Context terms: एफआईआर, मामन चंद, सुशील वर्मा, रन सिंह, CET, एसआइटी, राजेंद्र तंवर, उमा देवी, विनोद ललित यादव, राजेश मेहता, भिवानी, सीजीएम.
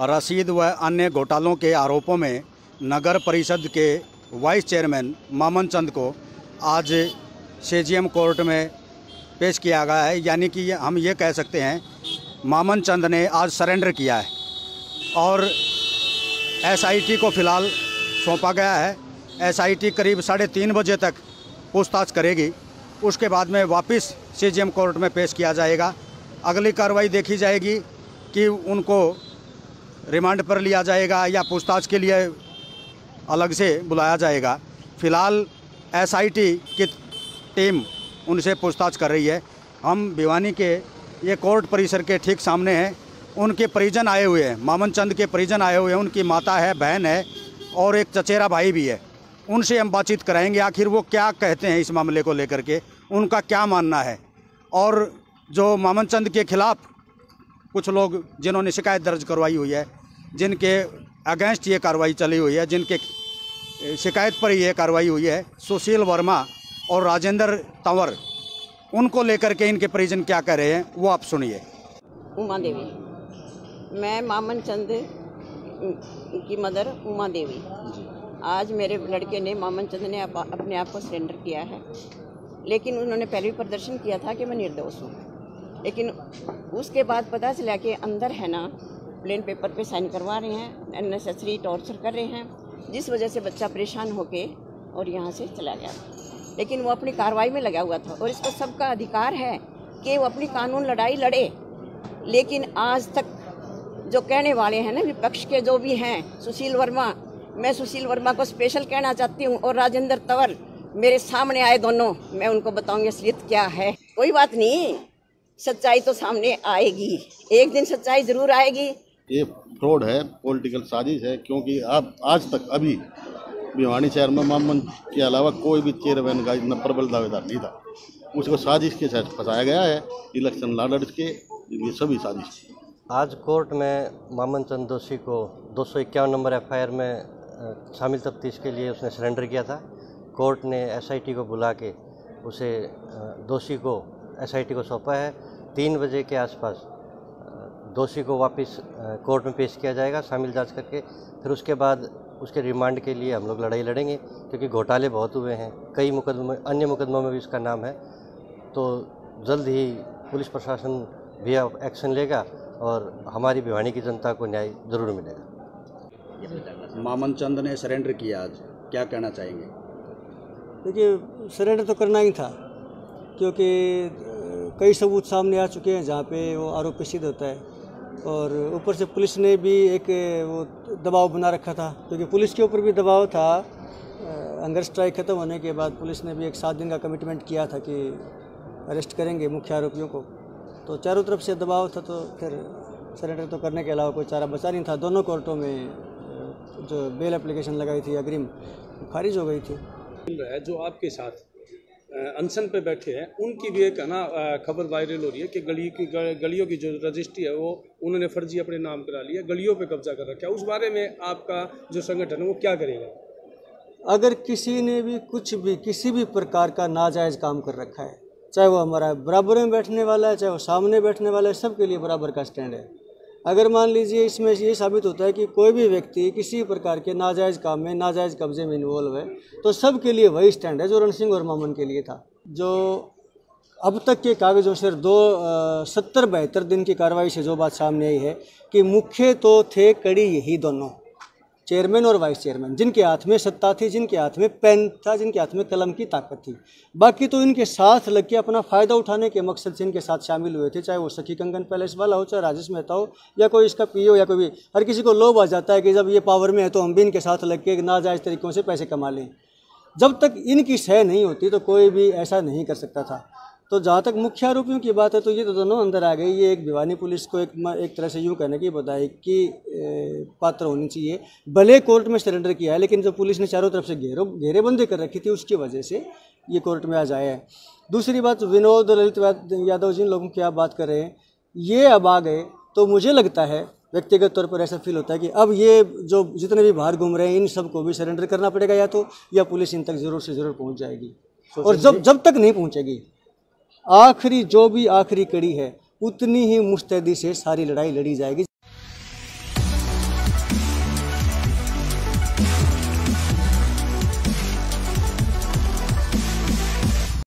रसीद व अन्य घोटालों के आरोपों में नगर परिषद के वाइस चेयरमैन मामन चंद को आज सीजीएम कोर्ट में पेश किया गया है, यानी कि हम ये कह सकते हैं मामन चंद ने आज सरेंडर किया है और एसआइटी को फिलहाल सौंपा गया है। एसआइटी करीब 3:30 बजे तक पूछताछ करेगी, उसके बाद में वापस सीजीएम कोर्ट में पेश किया जाएगा। अगली कार्रवाई देखी जाएगी कि उनको रिमांड पर लिया जाएगा या पूछताछ के लिए अलग से बुलाया जाएगा। फिलहाल एसआईटी की टीम उनसे पूछताछ कर रही है। हम भिवानी के ये कोर्ट परिसर के ठीक सामने हैं, उनके परिजन आए हुए हैं, मामन चंद के परिजन आए हुए हैं, उनकी माता है, बहन है और एक चचेरा भाई भी है। उनसे हम बातचीत कराएंगे आखिर वो क्या कहते हैं इस मामले को लेकर के, उनका क्या मानना है। और जो मामन चंद के खिलाफ कुछ लोग जिन्होंने शिकायत दर्ज करवाई हुई है, जिनके अगेंस्ट ये कार्रवाई चली हुई है, जिनके शिकायत पर ये कार्रवाई हुई है, सुशील वर्मा और राजेंद्र तंवर, उनको लेकर के इनके परिजन क्या कह रहे हैं वो आप सुनिए। उमा देवी, मैं मामन चंद की मदर उमा देवी। आज मेरे लड़के ने, मामन चंद ने अपने आप को सरेंडर किया है, लेकिन उन्होंने पहले भी प्रदर्शन किया था कि मैं निर्दोष हूँ, लेकिन उसके बाद पता चला कि अंदर है ना प्लेन पेपर पे साइन करवा रहे हैं, अननेसेसरी टॉर्चर कर रहे हैं, जिस वजह से बच्चा परेशान होके और यहाँ से चला गया। लेकिन वो अपनी कार्रवाई में लगा हुआ था और इसको सबका अधिकार है कि वो अपनी कानून लड़ाई लड़े, लेकिन आज तक जो कहने वाले हैं ना विपक्ष के जो भी हैं, सुशील वर्मा, मैं सुशील वर्मा को स्पेशल कहना चाहती हूँ और राजेंद्र तंवर, मेरे सामने आए दोनों, मैं उनको बताऊँगी असलियत क्या है। कोई बात नहीं, सच्चाई तो सामने आएगी, एक दिन सच्चाई ज़रूर आएगी। ये फ्रॉड है, पॉलिटिकल साजिश है, क्योंकि आप आज तक अभी भिवानी शहर में मामन के अलावा कोई भी चेयरमैन का इतना प्रबल दावेदार नहीं था। उसको साजिश के साथ फंसाया गया है, इलेक्शन लालच के, ये सभी साजिश। आज कोर्ट में मामन चंद दोषी को 251 नंबर एफआईआर में शामिल तफ्तीश के लिए उसने सरेंडर किया था। कोर्ट ने एसआईटी को बुला के उसे दोषी को एसआईटी को सौंपा है। 3 बजे के आसपास दोषी को वापस कोर्ट में पेश किया जाएगा, शामिल जांच करके, फिर उसके बाद उसके रिमांड के लिए हम लोग लड़ाई लड़ेंगे, क्योंकि घोटाले बहुत हुए हैं, कई मुकदमे, अन्य मुकदमों में भी इसका नाम है। तो जल्द ही पुलिस प्रशासन भी एक्शन लेगा और हमारी भिवानी की जनता को न्याय जरूर मिलेगा। मामन चंद ने सरेंडर किया, आज क्या कहना चाहेंगे? देखिए, सरेंडर तो करना ही था, क्योंकि कई सबूत सामने आ चुके हैं जहाँ पे वो आरोपी सिद्ध होता है, और ऊपर से पुलिस ने भी एक वो दबाव बना रखा था, क्योंकि पुलिस के ऊपर भी दबाव था। हंगर स्ट्राइक ख़त्म होने के बाद पुलिस ने भी एक 7 दिन का कमिटमेंट किया था कि अरेस्ट करेंगे मुख्य आरोपियों को, तो चारों तरफ से दबाव था, तो फिर सरेंडर तो करने के अलावा कोई चारा बचा नहीं था। दोनों कोर्टों में जो बेल एप्लीकेशन लगाई थी अग्रिम, खारिज हो गई थी। जो आपके साथ अनशन पे बैठे हैं उनकी भी एक ना खबर वायरल हो रही है कि गलियों की जो रजिस्ट्री है वो उन्होंने फर्जी अपने नाम करा लिया, गलियों पे कब्जा कर रखा है। उस बारे में आपका जो संगठन है वो क्या करेगा? अगर किसी ने भी कुछ भी किसी भी प्रकार का नाजायज़ काम कर रखा है, चाहे वो हमारा बराबर में बैठने वाला है, चाहे वो सामने बैठने वाला है, सबके लिए बराबर का स्टैंड है। अगर मान लीजिए इसमें ये साबित होता है कि कोई भी व्यक्ति किसी प्रकार के नाजायज़ काम में, नाजायज़ कब्जे में इन्वॉल्व है, तो सब के लिए वही स्टैंड है जो रन सिंह और मामन के लिए था। जो अब तक के कागज़ों से 72 दिन की कार्रवाई से जो बात सामने आई है कि मुख्य तो थे कड़ी यही दोनों, चेयरमैन और वाइस चेयरमैन, जिनके हाथ में सत्ता थी, जिनके हाथ में पेन था, जिनके हाथ में कलम की ताकत थी। बाकी तो इनके साथ लग के अपना फ़ायदा उठाने के मकसद से इनके साथ शामिल हुए थे, चाहे वो सखी कंगन पैलेस वाला हो, चाहे राजेश मेहता हो, या कोई इसका पीओ, या कोई भी। हर किसी को लोभ आ जाता है कि जब ये पावर में है तो हम भी इनके साथ लग के नाजायज़ तरीक़ों से पैसे कमा लें। जब तक इनकी सह नहीं होती तो कोई भी ऐसा नहीं कर सकता था। तो जहाँ तक मुख्य आरोपियों की बात है, तो ये तो दोनों अंदर आ गए। ये एक भिवानी पुलिस को एक तरह से यूँ कहने की बधाई की पात्र होनी चाहिए, भले कोर्ट में सरेंडर किया है, लेकिन जो पुलिस ने चारों तरफ से घेरेबंदी कर रखी थी उसकी वजह से ये कोर्ट में आज आया है। दूसरी बात, विनोद ललित यादव जिन लोगों की आप बात कर रहे हैं, ये अब आ गए, तो मुझे लगता है व्यक्तिगत तौर पर ऐसा फील होता है कि अब ये जो जितने भी बाहर घूम रहे हैं इन सबको भी सरेंडर करना पड़ेगा, या तो या पुलिस इन तक ज़रूर से ज़रूर पहुँच जाएगी। और जब तक नहीं पहुँचेगी, आखिरी जो भी आखिरी कड़ी है, उतनी ही मुस्तैदी से सारी लड़ाई लड़ी जाएगी।